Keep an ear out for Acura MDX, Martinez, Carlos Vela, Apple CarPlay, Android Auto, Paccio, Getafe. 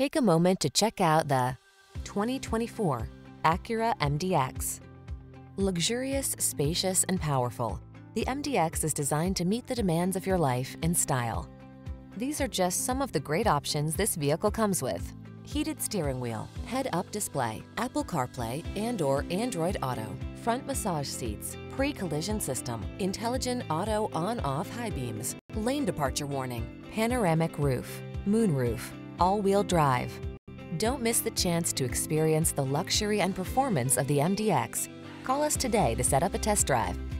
Take a moment to check out the 2024 Acura MDX. Luxurious, spacious, and powerful, the MDX is designed to meet the demands of your life in style. These are just some of the great options this vehicle comes with: heated steering wheel, head-up display, Apple CarPlay and/or Android Auto, front massage seats, pre-collision system, intelligent auto on-off high beams, lane departure warning, panoramic roof, moonroof, all-wheel drive. Don't miss the chance to experience the luxury and performance of the MDX. Call us today to set up a test drive.